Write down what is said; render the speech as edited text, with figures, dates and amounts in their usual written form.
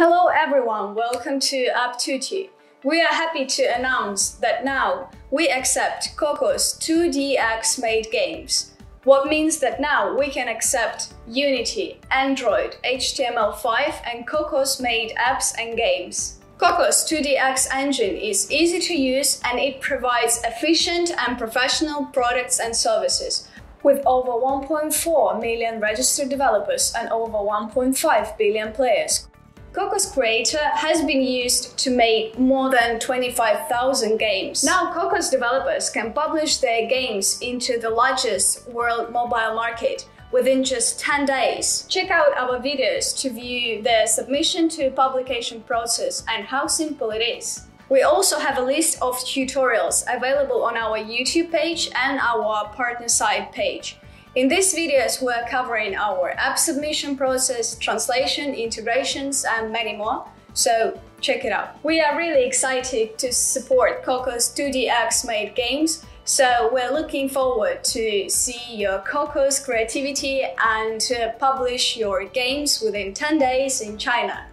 Hello everyone, welcome to APPTUTTi. We are happy to announce that now we accept Cocos2d-x made games. What means that now we can accept Unity, Android, HTML5 and Cocos made apps and games. Cocos2d-x engine is easy to use and it provides efficient and professional products and services. With over 1.4 million registered developers and over 1.5 billion players, Cocos Creator has been used to make more than 25,000 games. Now Cocos developers can publish their games into the largest world mobile market within just 10 days. Check out our videos to view their submission to publication process and how simple it is. We also have a list of tutorials available on our YouTube page and our partner site page. In these videos, we're covering our app submission process, translation, integrations, and many more, so check it out. We are really excited to support Cocos2d-x made games, so we're looking forward to see your Cocos creativity and to publish your games within 10 days in China.